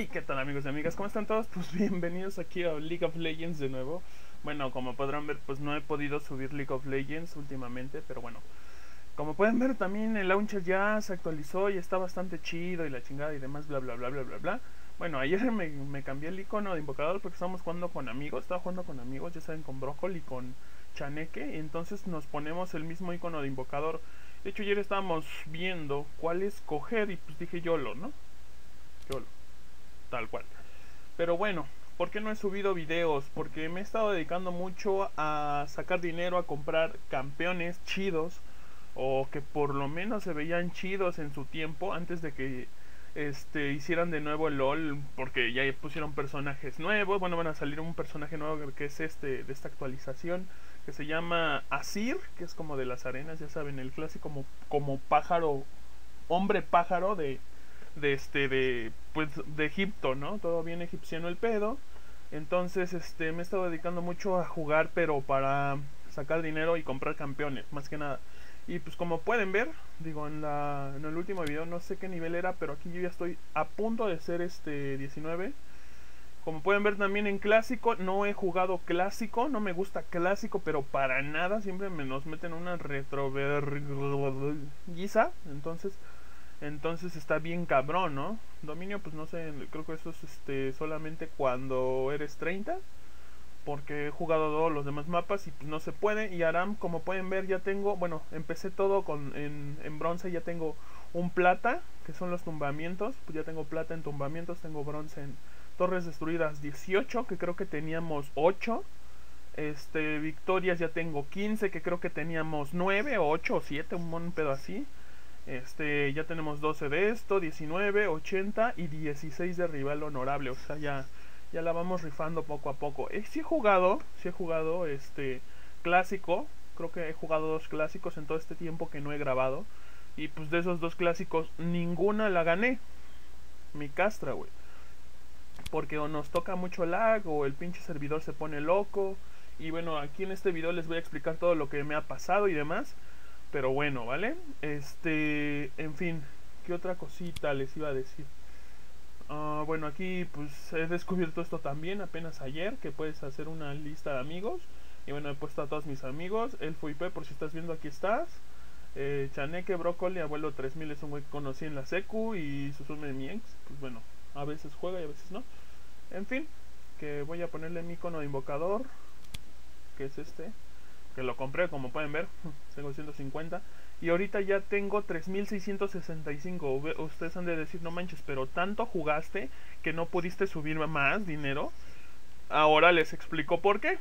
¿Y qué tal, amigos y amigas? ¿Cómo están todos? Pues bienvenidos aquí a League of Legends de nuevo. Bueno, como podrán ver, pues no he podido subir League of Legends últimamente, pero bueno, como pueden ver también el launcher ya se actualizó y está bastante chido y la chingada y demás, bla bla bla bla bla bla. Bueno, ayer me cambié el icono de invocador porque estábamos jugando con amigos, ya saben, con Brocoli, con Chaneke, y entonces nos ponemos el mismo icono de invocador. De hecho, ayer estábamos viendo cuál escoger y pues dije YOLO, ¿no? YOLO, tal cual. Pero bueno, ¿por qué no he subido videos? Porque me he estado dedicando mucho a sacar dinero, a comprar campeones chidos, o que por lo menos se veían chidos en su tiempo, antes de que hicieran de nuevo el LOL, porque ya pusieron personajes nuevos. Bueno, van a salir un personaje nuevo que es de esta actualización, que se llama Azir, que es como de las arenas, ya saben, el clásico como pájaro, hombre pájaro de Egipto, ¿no? Todo bien egipciano el pedo. Entonces, me he estado dedicando mucho a jugar, pero para sacar dinero y comprar campeones, más que nada. Y pues como pueden ver, digo, en el último video no sé qué nivel era, pero aquí yo ya estoy a punto de ser 19. Como pueden ver también en clásico, no he jugado clásico, no me gusta clásico, pero para nada, siempre nos meten una retroverguiza, entonces está bien cabrón, ¿no? Dominio, pues no sé, creo que eso es solamente cuando eres 30, porque he jugado todos los demás mapas y pues no se puede. Y Aram, como pueden ver, ya tengo, bueno, empecé todo en bronce, ya tengo un plata, que son los tumbamientos, pues ya tengo plata en tumbamientos, tengo bronce en torres destruidas 18, que creo que teníamos 8. Victorias ya tengo 15, que creo que teníamos 9 o 8 o 7, un pedo así. Ya tenemos 12 de esto, 19, 80 y 16 de rival honorable. O sea, ya la vamos rifando poco a poco. Sí he jugado clásico, creo que he jugado 2 clásicos en todo este tiempo que no he grabado. Y pues de esos 2 clásicos, ninguna la gané. Mi castra, güey. Porque o nos toca mucho lag o el pinche servidor se pone loco. Y bueno, aquí en este video les voy a explicar todo lo que me ha pasado y demás. Pero bueno, ¿vale? En fin, ¿qué otra cosita les iba a decir? Bueno, aquí pues he descubierto esto también apenas ayer, que puedes hacer una lista de amigos. Y bueno, he puesto a todos mis amigos. El Fuipe, por si estás viendo, aquí estás. Chaneke, Brocoli, Abuelo 3000 es un güey que conocí en la secu. Y Susume, mi ex, pues bueno, a veces juega y a veces no. En fin, que voy a ponerle mi icono de invocador, que es que lo compré, como pueden ver. Tengo 150 y ahorita ya tengo 3665. Ustedes han de decir, no manches, pero tanto jugaste que no pudiste subir más dinero. Ahora les explico por qué.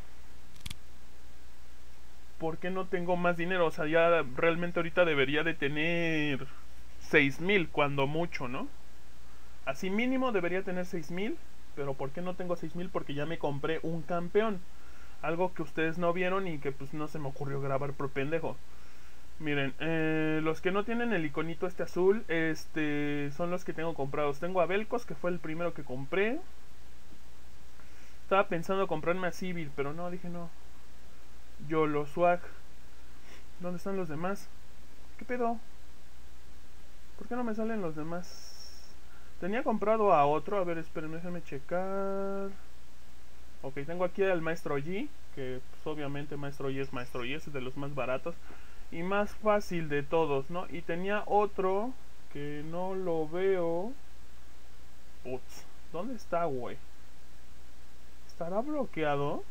¿Por qué no tengo más dinero? O sea, ya realmente ahorita debería de tener 6000 cuando mucho, ¿no? Así mínimo debería tener 6000, pero ¿por qué no tengo 6000? Porque ya me compré un campeón, algo que ustedes no vieron y que pues no se me ocurrió grabar por pendejo. Miren, los que no tienen el iconito azul, son los que tengo comprados. Tengo a Belcos, que fue el primero que compré. Estaba pensando comprarme a Sivir, pero no, dije no. YOLO Swag. ¿Dónde están los demás? ¿Qué pedo? ¿Por qué no me salen los demás? Tenía comprado a otro, a ver, espérenme, déjenme checar. Ok, tengo aquí al Maestro Yi, que pues, obviamente Maestro Yi es de los más baratos y más fácil de todos, ¿no? Y tenía otro que no lo veo. Ups, ¿dónde está, güey? ¿Estará bloqueado?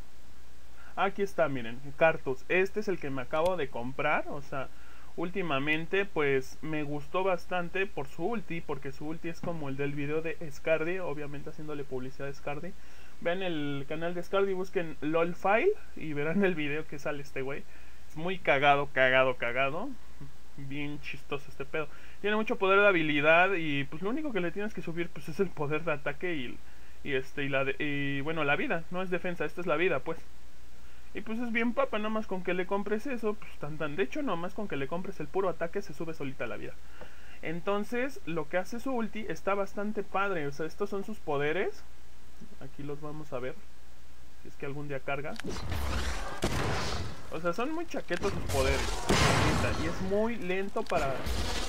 Aquí está, miren, Cartus. Este es el que me acabo de comprar, o sea, últimamente pues me gustó bastante por su ulti, porque su ulti es como el del video de Scardi, obviamente haciéndole publicidad a Scardi. Vean el canal de Scardi, busquen LOL File y verán el video que sale este güey. Es muy cagado. Bien chistoso este pedo. Tiene mucho poder de habilidad y pues lo único que le tienes que subir pues es el poder de ataque y bueno, la vida, no es defensa, esta es la vida, pues. Y pues es bien papa, nomás con que le compres eso, pues tan. De hecho, nomás con que le compres el puro ataque se sube solita la vida. Entonces, lo que hace su ulti está bastante padre. O sea, estos son sus poderes. Aquí los vamos a ver, si es que algún día carga. O sea, son muy chaquetos sus poderes. Y es muy lento para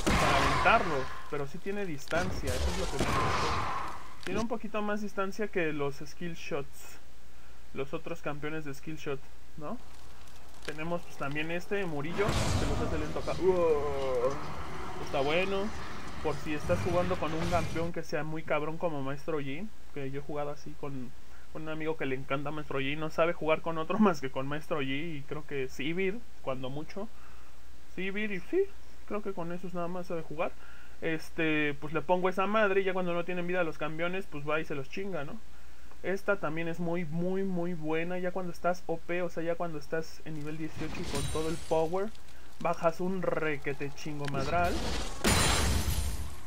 aventarlos, pero sí tiene distancia. Eso es lo que me gusta. Tiene un poquito más distancia que los skill shots, los otros campeones de skill shot, ¿no? Tenemos pues también este Murillo, que los hace lento acá. Está bueno. Por si estás jugando con un campeón que sea muy cabrón como Maestro Yi, que yo he jugado así con un amigo que le encanta Maestro Yi, no sabe jugar con otro más que con Maestro Yi, y creo que Sivir, cuando mucho Sivir, y sí, creo que con esos nada más sabe jugar. Pues le pongo esa madre y ya cuando no tienen vida los campeones, pues va y se los chinga, ¿no? Esta también es muy buena. Ya cuando estás OP, o sea, ya cuando estás en nivel 18 y con todo el power, bajas un requete chingo madral.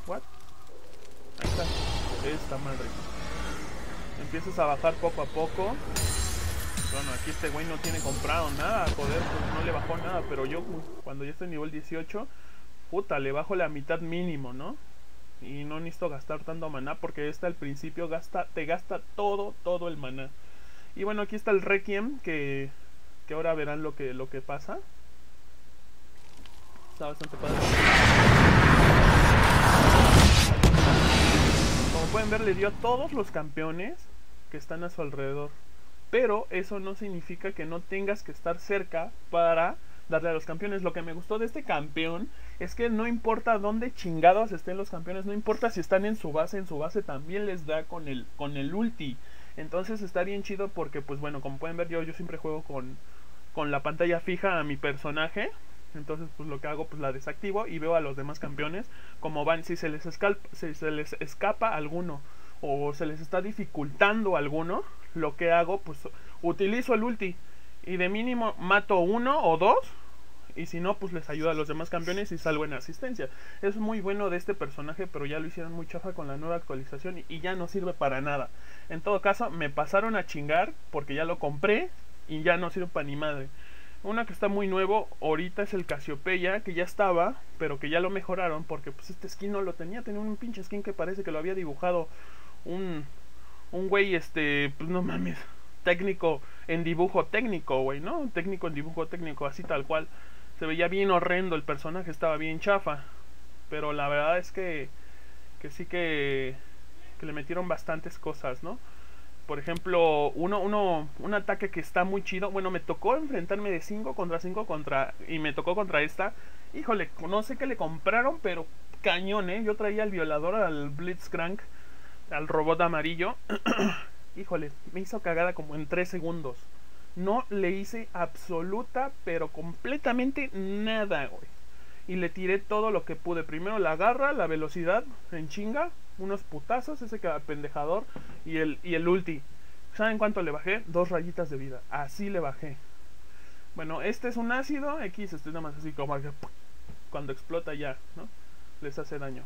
What? Ahí está. Esta madre. Empiezas a bajar poco a poco. Bueno, aquí este güey no tiene comprado nada, joder, pues no le bajó nada. Pero yo cuando ya estoy en nivel 18, puta, le bajo la mitad mínimo, ¿no? Y no necesito gastar tanto maná, porque esta al principio te gasta todo el maná. Y bueno, aquí está el Requiem, que ahora verán lo que pasa. Está bastante padre. Como pueden ver, le dio a todos los campeones que están a su alrededor, pero eso no significa que no tengas que estar cerca para darle a los campeones. Lo que me gustó de este campeón es que no importa dónde chingados estén los campeones, no importa si están en su base también les da con el ulti. Entonces está bien chido porque, pues bueno, como pueden ver, yo siempre juego con la pantalla fija a mi personaje. Entonces pues lo que hago, pues la desactivo y veo a los demás campeones como van, si se les escapa alguno o se les está dificultando alguno. Lo que hago, pues utilizo el ulti y de mínimo mato uno o dos, y si no, pues les ayuda a los demás campeones y salgo en asistencia. Es muy bueno de este personaje, pero ya lo hicieron muy chafa con la nueva actualización y ya no sirve para nada. En todo caso, me pasaron a chingar porque ya lo compré y ya no sirve para ni madre. Una que está muy nuevo ahorita es el Cassiopeia, que ya estaba, pero que ya lo mejoraron porque pues este skin no lo tenía. Tenía un pinche skin que parece que lo había dibujado un güey, pues no mames, técnico en dibujo técnico, güey, ¿no? Técnico en dibujo técnico, así tal cual. Se veía bien horrendo el personaje, estaba bien chafa. Pero la verdad es que sí que le metieron bastantes cosas, ¿no? Por ejemplo, un ataque que está muy chido. Bueno, me tocó enfrentarme de 5 contra 5 y me tocó contra esta. Híjole, no sé qué le compraron, pero cañón, ¿eh? Yo traía al violador, al Blitzcrank, al robot amarillo. Híjole, me hizo cagada como en 3 segundos. No le hice absoluta, pero completamente nada, güey. Y le tiré todo lo que pude. Primero la garra, la velocidad en chinga, unos putazos, ese que pendejador, y el ulti. ¿Saben cuánto le bajé? 2 rayitas de vida. Así le bajé. Bueno, este es un ácido X, este nada más así como cuando explota ya, ¿no? Les hace daño.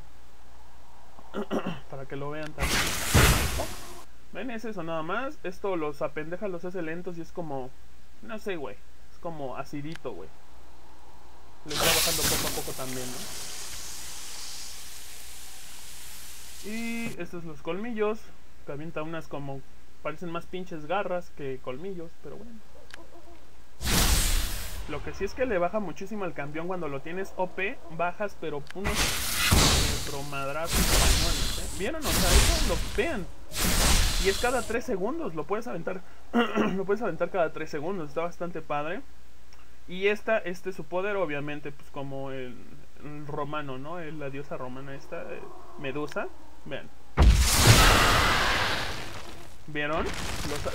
Para que lo vean también. Oh. ¿Ven? Es eso nada más. Esto los apendeja, los hace lentos y es como... no sé, güey. Es como acidito, güey. Les va bajando poco a poco también, ¿no? Y estos los colmillos. Que avienta unas como... parecen más pinches garras que colmillos, pero bueno. Lo que sí es que le baja muchísimo al campeón cuando lo tienes OP. Bajas, pero unos promadrazos cañones, ¿eh? ¿Vieron? O sea, eso lo vean. Y es cada 3 segundos, lo puedes aventar. Lo puedes aventar cada 3 segundos, está bastante padre. Y este su poder, obviamente, pues como el romano, ¿no? La diosa romana esta, Medusa. Vean. ¿Vieron?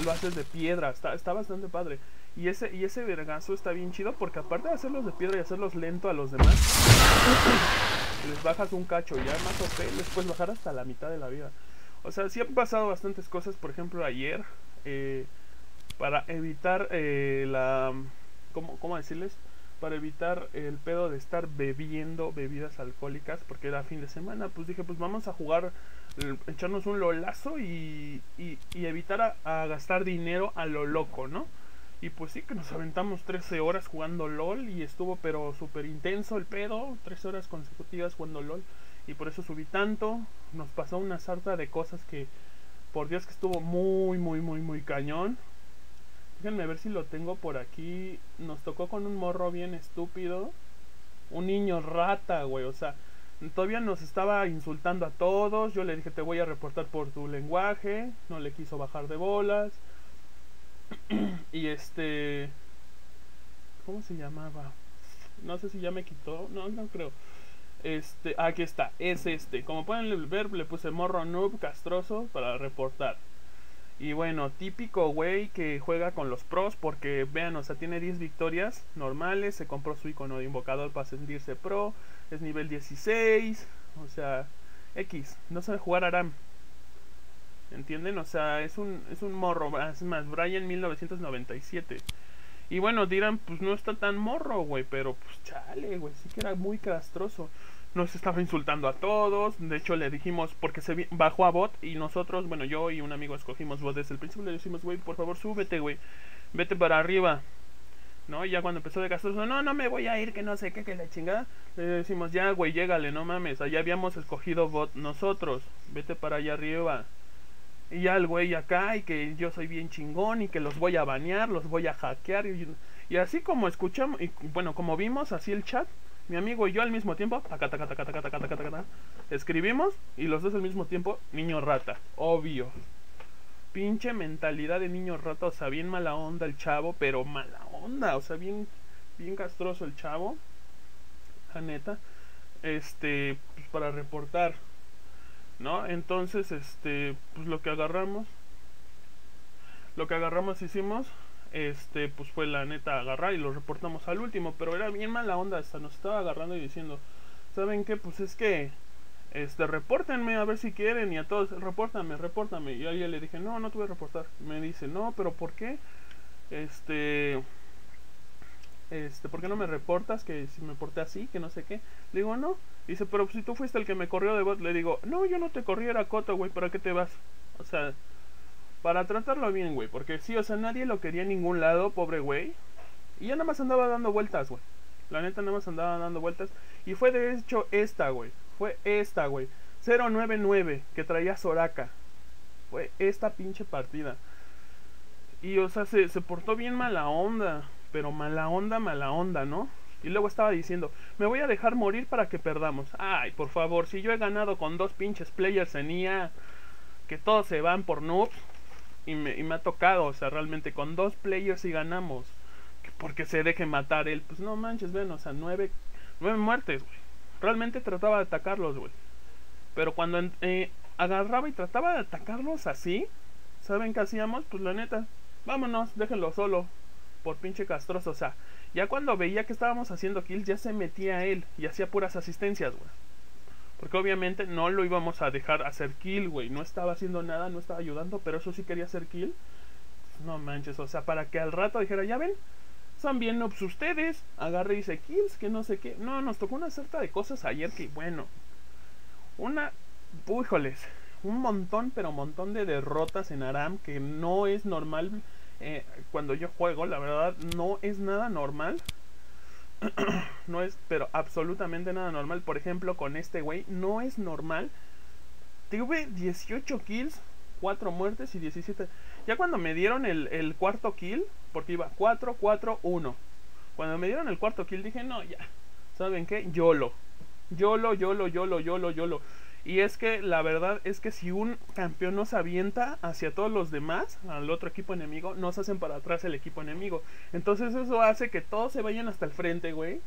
Lo haces de piedra, está bastante padre. Y ese vergazo está bien chido porque aparte de hacerlos de piedra y hacerlos lento a los demás, les bajas un cacho, ya más OP, les puedes bajar hasta la mitad de la vida. O sea, sí han pasado bastantes cosas. Por ejemplo, ayer, para evitar ¿cómo decirles? Para evitar el pedo de estar bebiendo bebidas alcohólicas, porque era fin de semana, pues dije, pues vamos a jugar, echarnos un lolazo y evitar a gastar dinero a lo loco, ¿no? Y pues sí, que nos aventamos 13 horas jugando LOL y estuvo pero súper intenso el pedo, 13 horas consecutivas jugando LOL. Y por eso subí tanto. Nos pasó una sarta de cosas que, por Dios, que estuvo muy cañón. Déjenme ver si lo tengo por aquí. Nos tocó con un morro bien estúpido. Un niño rata, güey. O sea, Todavía nos estaba insultando a todos. Yo le dije, te voy a reportar por tu lenguaje. No le quiso bajar de bolas. Y ¿cómo se llamaba? No sé si ya me quitó. No, no creo. Aquí está. Es como pueden ver, le puse morro noob castroso para reportar. Y bueno, típico güey que juega con los pros, porque vean, o sea, tiene 10 victorias normales, se compró su icono de invocador para sentirse pro, es nivel 16, o sea, X, no sabe jugar Aram. ¿Entienden? O sea, es un morro, es más, Brian 1997. Y bueno, dirán, pues no está tan morro, güey, pero pues chale, güey, sí que era muy castroso. Nos estaba insultando a todos. De hecho le dijimos, porque se bajó a bot y nosotros, bueno, yo y un amigo escogimos bot desde el principio. Le decimos, güey, por favor súbete, güey, vete para arriba, ¿no? Y ya cuando empezó de castroso, no me voy a ir, que no sé qué, que la chingada. Le decimos, ya, güey, llégale, no mames, allá habíamos escogido bot nosotros, vete para allá arriba. Y ya el güey acá, y que yo soy bien chingón, y que los voy a banear, los voy a hackear. Y así como escuchamos, y bueno, como vimos así el chat, mi amigo y yo al mismo tiempo, escribimos, y los dos al mismo tiempo, niño rata, obvio. Pinche mentalidad de niño rata, o sea, bien mala onda el chavo, pero mala onda, o sea, bien castroso el chavo, la neta, pues para reportar, ¿no? Entonces, pues lo que agarramos hicimos, pues fue la neta agarrar y lo reportamos al último, pero era bien mala onda, hasta nos estaba agarrando y diciendo, ¿saben qué? Pues es que, repórtenme a ver si quieren, y a todos, repórtame, y a alguien le dije, no te voy a reportar. Me dice, no, pero ¿por qué? ¿Por qué no me reportas? Que si me porté así, que no sé qué. Le digo, no. Dice, pero si tú fuiste el que me corrió de bot. Le digo, no, yo no te corrí, era coto, güey, ¿para qué te vas? O sea, para tratarlo bien, güey, porque sí, o sea, nadie lo quería en ningún lado, pobre güey. Y ya nada más andaba dando vueltas, güey. La neta nada más andaba dando vueltas. Y fue de hecho esta, güey. Fue esta, güey. 099 que traía Soraka. Fue esta pinche partida. Y o sea, se portó bien mala onda. Pero mala onda, ¿no? Y luego estaba diciendo, me voy a dejar morir para que perdamos. Ay, por favor, si yo he ganado con dos pinches players en IA, que todos se van por noobs. Y me ha tocado, o sea, realmente con dos players y ganamos. Porque se deje matar él. Pues no manches, ven, o sea, nueve muertes, güey. Realmente trataba de atacarlos, güey. Pero cuando agarraba y trataba de atacarlos así, ¿saben qué hacíamos? Pues la neta, vámonos, déjenlo solo. Por pinche castroso, o sea, ya cuando veía que estábamos haciendo kills, ya se metía él y hacía puras asistencias, güey. Porque obviamente no lo íbamos a dejar hacer kill, güey. No estaba haciendo nada, no estaba ayudando, pero eso sí quería hacer kill. No manches, o sea, para que al rato dijera, ya ven, son bien noobs ustedes. Agarré y hice kills, que no sé qué. No, nos tocó una sarta de cosas ayer que, bueno. Híjoles, un montón, pero montón de derrotas en Aram que no es normal. Cuando yo juego, la verdad, no es nada normal. No es, pero absolutamente nada normal. Por ejemplo, con este güey no es normal. Tuve 18 kills, 4 muertes y 17. Ya cuando me dieron el cuarto kill, porque iba 4, 4, 1. Cuando me dieron el cuarto kill dije, no, ya. ¿Saben qué? YOLO. YOLO, YOLO, YOLO, YOLO, YOLO. Y es que la verdad es que si un campeón nos avienta hacia todos los demás, al otro equipo enemigo, nos hacen para atrás el equipo enemigo. Entonces eso hace que todos se vayan hasta el frente, güey.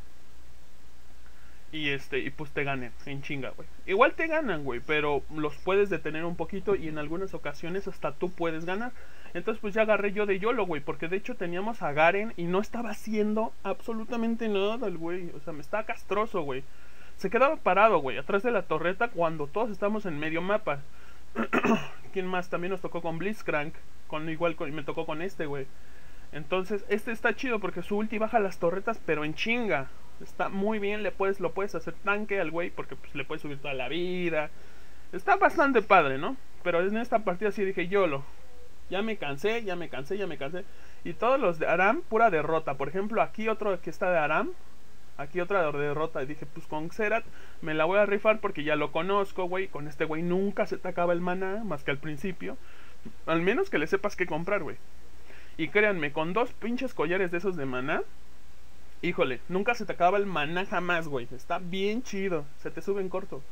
Y y pues te ganen, en chinga, güey. Igual te ganan, güey, pero los puedes detener un poquito y en algunas ocasiones hasta tú puedes ganar. Entonces pues ya agarré yo de YOLO, güey, porque de hecho teníamos a Garen y no estaba haciendo absolutamente nada el güey. O sea, me estaba castroso, güey. Se quedaba parado, güey, atrás de la torreta cuando todos estamos en medio mapa. ¿Quién más? También nos tocó con Blitzcrank, me tocó con este, güey. Entonces, este está chido porque su ulti baja las torretas, pero en chinga. Está muy bien, lo puedes hacer tanque al güey porque pues, le puedes subir toda la vida. Está bastante padre, ¿no? Pero en esta partida sí dije, YOLO. Ya me cansé. Y todos los de Aram, pura derrota. Por ejemplo, aquí otro que está de Aram. Aquí otra derrota. Y dije, pues con Xerath me la voy a rifar porque ya lo conozco, güey. Con este güey nunca se te acaba el maná, más que al principio. Al menos que le sepas qué comprar, güey. Y créanme, con dos pinches collares de esos de maná Híjole, nunca se te acaba el maná jamás, güey. Está bien chido, se te sube en corto.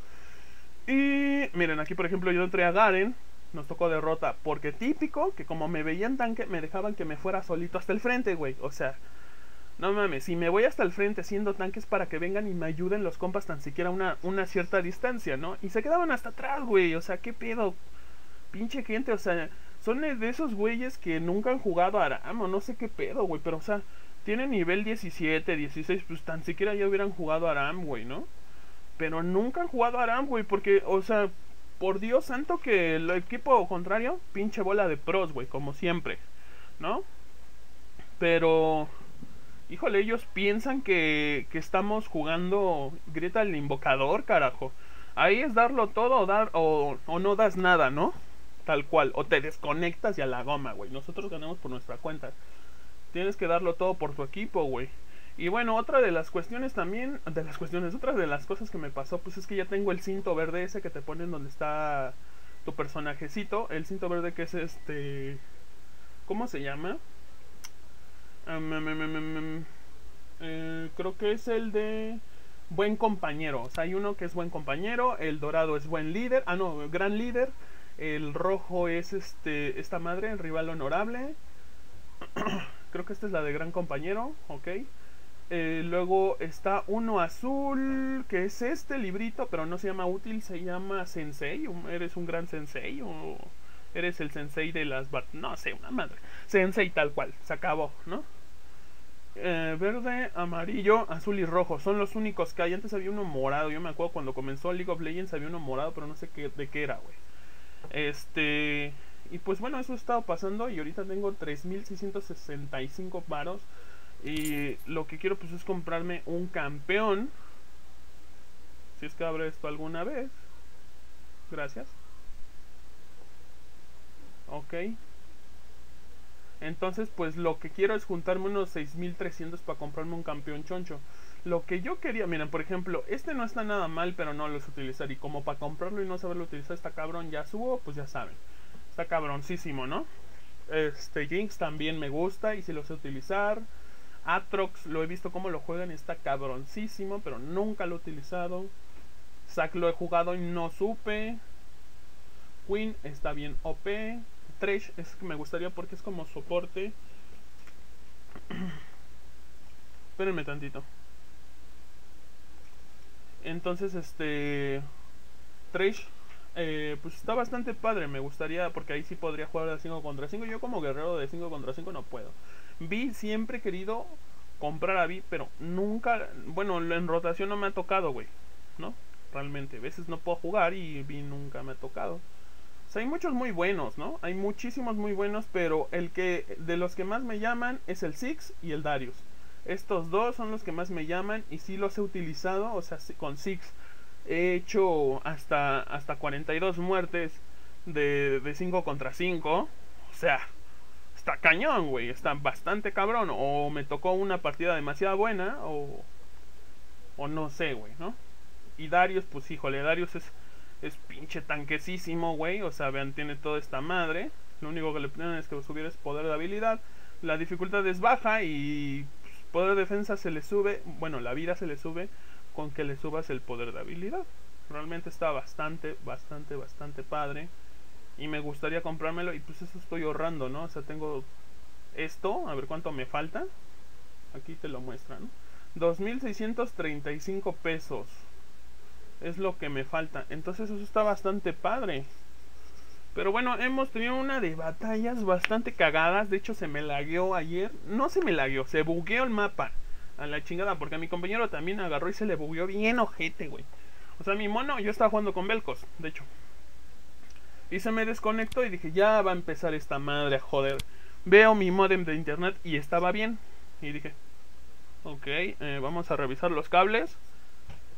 Y miren, aquí por ejemplo yo entré a Garen. Nos tocó derrota, porque típico que como me veían tanque, me dejaban que me fuera solito hasta el frente, güey. O sea, no mames, si me voy hasta el frente siendo tanques para que vengan y me ayuden los compas tan siquiera una cierta distancia, ¿no? Y se quedaban hasta atrás, güey, o sea, qué pedo. Pinche gente, o sea, son de esos güeyes que nunca han jugado a Aram o no sé qué pedo, güey, pero o sea, tienen nivel 17, 16, pues tan siquiera ya hubieran jugado a Aram, güey, ¿no? Pero nunca han jugado a Aram, güey, porque, o sea... Por Dios santo que el equipo contrario, pinche bola de pros, güey, como siempre, ¿no? Pero, híjole, ellos piensan que estamos jugando Grita el Invocador, carajo. Ahí es darlo todo o no das nada, ¿no? Tal cual, o te desconectas y a la goma, güey. Nosotros ganamos por nuestra cuenta. Tienes que darlo todo por tu equipo, güey. Y bueno, otra de las cosas que me pasó, pues es que ya tengo el cinto verde ese que te ponen donde está tu personajecito. El cinto verde que es este... ¿Cómo se llama? Creo que es el de buen compañero. O sea, hay uno que es buen compañero, el dorado es buen líder, ah no, gran líder. El rojo es este, esta madre, el rival honorable. Creo que esta es la de gran compañero, ok. Luego está uno azul, que es este librito, pero no se llama útil, se llama sensei. Eres un gran sensei o eres el sensei de las... No sé, una madre. Sensei tal cual, se acabó, ¿no? Verde, amarillo, azul y rojo. Son los únicos que hay. Antes había uno morado, yo me acuerdo cuando comenzó League of Legends había uno morado, pero no sé de qué era, güey. Y pues bueno, eso ha estado pasando y ahorita tengo 3,665 varos. Y lo que quiero pues es comprarme un campeón. Si es que abre esto alguna vez. Gracias. Ok. Entonces pues lo que quiero es juntarme unos 6,300 para comprarme un campeón choncho. Lo que yo quería, miren, por ejemplo, este no está nada mal, pero no lo sé utilizar. Y como para comprarlo y no saberlo utilizar está cabrón, ya subo, pues ya saben. Está cabroncísimo, ¿no? Jinx también me gusta y si lo sé utilizar. Atrox, lo he visto cómo lo juegan, está cabroncísimo, pero nunca lo he utilizado. Zac lo he jugado y no supe. Queen está bien OP. Tresh es que me gustaría porque es como soporte. Espérenme tantito. Entonces Tresh pues está bastante padre, me gustaría, porque ahí sí podría jugar de 5 contra 5. Yo como guerrero de 5 contra 5 no puedo. Vi, siempre he querido comprar a Vi, pero nunca, bueno, en rotación no me ha tocado, güey, ¿no? Realmente, a veces no puedo jugar y Vi nunca me ha tocado. O sea, hay muchos muy buenos, ¿no? Hay muchísimos muy buenos, pero el que, de los que más me llaman es el Six y el Darius. Estos dos son los que más me llaman y sí los he utilizado, o sea, con Six he hecho hasta 42 muertes de 5 contra 5. O sea, está cañón, güey. Está bastante cabrón. O me tocó una partida demasiado buena o no sé, güey, ¿no? Y Darius, pues híjole, Darius es pinche tanquecísimo, güey. O sea, vean, tiene toda esta madre. Lo único que le piden es que subiera es poder de habilidad. La dificultad es baja y pues, poder de defensa se le sube. Bueno, la vida se le sube con que le subas el poder de habilidad. Realmente está bastante padre y me gustaría comprármelo y pues eso estoy ahorrando, ¿no? O sea, tengo esto, a ver cuánto me falta. Aquí te lo muestran, ¿no? 2,635 pesos es lo que me falta. Entonces eso está bastante padre. Pero bueno, hemos tenido una de batallas bastante cagadas. De hecho se me lagueó ayer. No se me lagueó, se bugueó el mapa a la chingada, porque a mi compañero también agarró y se le bugueó bien ojete, güey. O sea, mi mono, yo estaba jugando con Belcos, de hecho, y se me desconectó y dije, ya va a empezar esta madre a joder. Veo mi modem de internet y estaba bien. Y dije, ok, vamos a revisar los cables.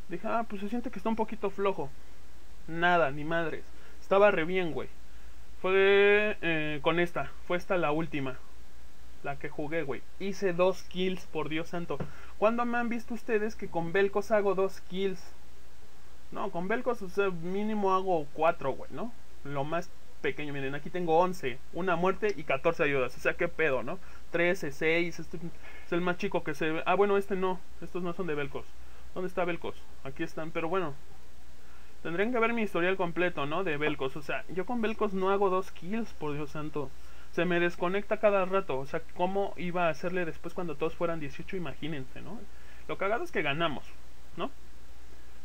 Dije, ah, pues se siente que está un poquito flojo. Nada, ni madres. Estaba re bien, güey. Fue con esta, fue esta la última, la que jugué, güey. Hice 2 kills, por Dios santo. ¿Cuándo me han visto ustedes que con Belcos hago 2 kills? No, con Belcos, o sea, mínimo hago 4, güey, ¿no? Lo más pequeño. Miren, aquí tengo 11, una muerte y 14 ayudas. O sea, qué pedo, ¿no? 13, 6, este es el más chico que se ve. Ah, bueno, este no, estos no son de Belcos. ¿Dónde está Belcos? Aquí están, pero bueno, tendrían que ver mi historial completo, ¿no? De Belcos. O sea, yo con Belcos no hago 2 kills, por Dios santo. Se me desconecta cada rato. O sea, ¿cómo iba a hacerle después cuando todos fueran 18? Imagínense, ¿no? Lo cagado es que ganamos, ¿no?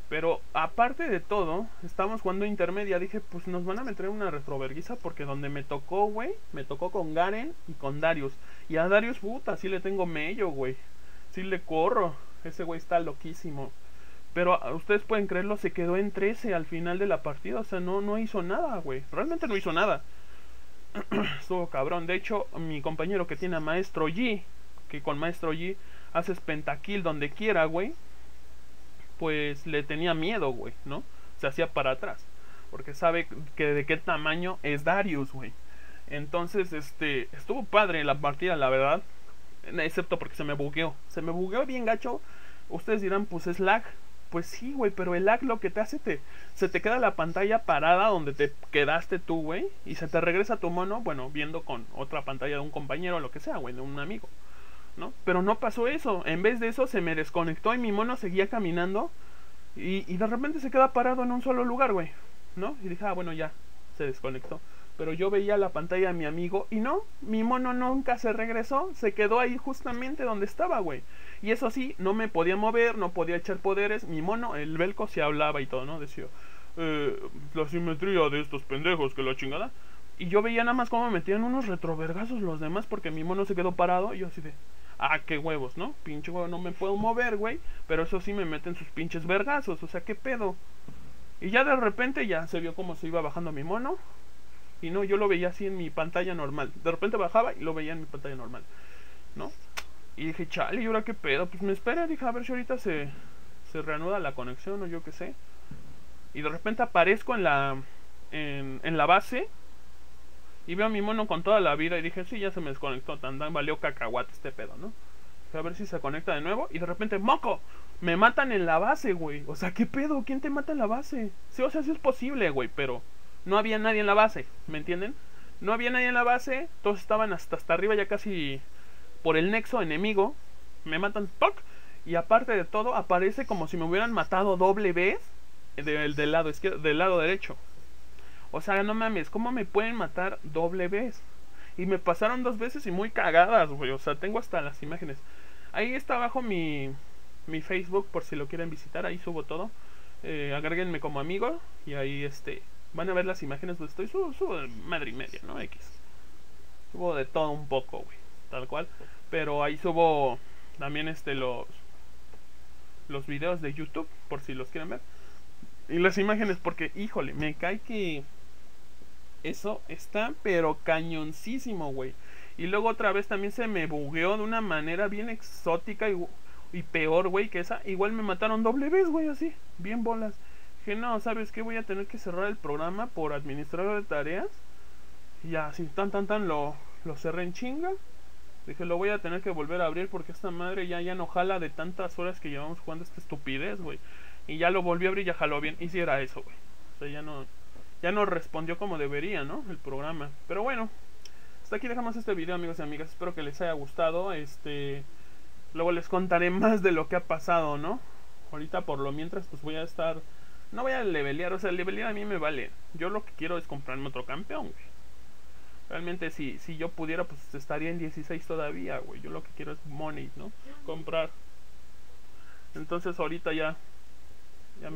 Pero aparte de todo, estamos jugando intermedia. Dije, pues nos van a meter una retroverguiza, porque donde me tocó, güey, me tocó con Garen y con Darius. Y a Darius, puta, sí le tengo mello, güey. Sí le corro. Ese güey está loquísimo. Pero ustedes pueden creerlo, se quedó en 13 al final de la partida. O sea, no hizo nada, güey. Realmente no hizo nada. Estuvo cabrón. De hecho, mi compañero que tiene a Maestro Yi, que con Maestro Yi haces pentakill donde quiera, güey, pues le tenía miedo, güey, ¿no? Se hacía para atrás, porque sabe que de qué tamaño es Darius, güey. Entonces, estuvo padre la partida, la verdad, excepto porque se me bugueó bien gacho. Ustedes dirán, pues es lag. Pues sí, güey, pero el lag lo que te hace, se te queda la pantalla parada donde te quedaste tú, güey, y se te regresa tu mono, bueno, viendo con otra pantalla de un compañero o lo que sea, güey, de un amigo, ¿no? Pero no pasó eso. En vez de eso se me desconectó y mi mono seguía caminando y de repente se queda parado en un solo lugar, güey, ¿no? Y dije, ah, bueno, ya, se desconectó. Pero yo veía la pantalla de mi amigo y no, mi mono nunca se regresó, se quedó ahí justamente donde estaba, güey. Y eso sí, no me podía mover, no podía echar poderes. Mi mono, el Belco, se hablaba y todo, ¿no? Decía, la simetría de estos pendejos, que la chingada. Y yo veía nada más cómo metían unos retrovergazos los demás, porque mi mono se quedó parado. Y yo así de, ah, qué huevos, ¿no? Pinche huevo, no me puedo mover, güey. Pero eso sí me meten sus pinches vergazos, o sea, qué pedo. Y ya de repente ya se vio cómo se iba bajando mi mono. Y no, yo lo veía así en mi pantalla normal. De repente bajaba y lo veía en mi pantalla normal, ¿no? Y dije, chale, ¿y ahora qué pedo? Pues me espera, dije, a ver si ahorita se reanuda la conexión o yo qué sé. Y de repente aparezco en la base y veo a mi mono con toda la vida y dije, sí, ya se me desconectó, tan valió cacahuate este pedo, ¿no? Dije, a ver si se conecta de nuevo y de repente, ¡moco! Me matan en la base, güey. O sea, ¿qué pedo? ¿Quién te mata en la base? Sí, o sea, sí es posible, güey, pero no había nadie en la base, ¿me entienden? No había nadie en la base, todos estaban hasta arriba ya casi por el nexo enemigo. Me matan, ¡poc! Y aparte de todo, aparece como si me hubieran matado doble vez del lado izquierdo, del lado derecho. O sea, no mames, ¿cómo me pueden matar doble vez? Y me pasaron 2 veces y muy cagadas, güey. O sea, tengo hasta las imágenes. Ahí está abajo mi Facebook, por si lo quieren visitar. Ahí subo todo. Agréguenme como amigo y ahí van a ver las imágenes donde estoy. Subo de madre y media, ¿no? Subo de todo un poco, güey, tal cual. Pero ahí subo también los videos de YouTube, por si los quieren ver, y las imágenes, porque híjole, me cae que eso está pero cañoncísimo, güey. Y luego otra vez también se me bugueó de una manera bien exótica y peor, güey, que esa. Igual me mataron doble vez, güey, así, bien bolas. Dije, no, ¿sabes qué? Voy a tener que cerrar el programa por administrador de tareas. Y así, tan, lo cerré en chinga. Dije, lo voy a tener que volver a abrir porque esta madre ya no jala de tantas horas que llevamos jugando esta estupidez, güey. Y ya lo volví a abrir y ya jaló bien. Y si era eso, güey. O sea, ya no respondió como debería, ¿no? El programa. Pero bueno, hasta aquí dejamos este video, amigos y amigas. Espero que les haya gustado. Luego les contaré más de lo que ha pasado, ¿no? Ahorita por lo mientras, pues voy a estar... No voy a levelear, o sea, levelear a mí me vale. Yo lo que quiero es comprarme otro campeón, güey. Realmente si yo pudiera, pues estaría en 16 todavía, güey. Yo lo que quiero es money, ¿no? Comprar. Entonces ahorita ya me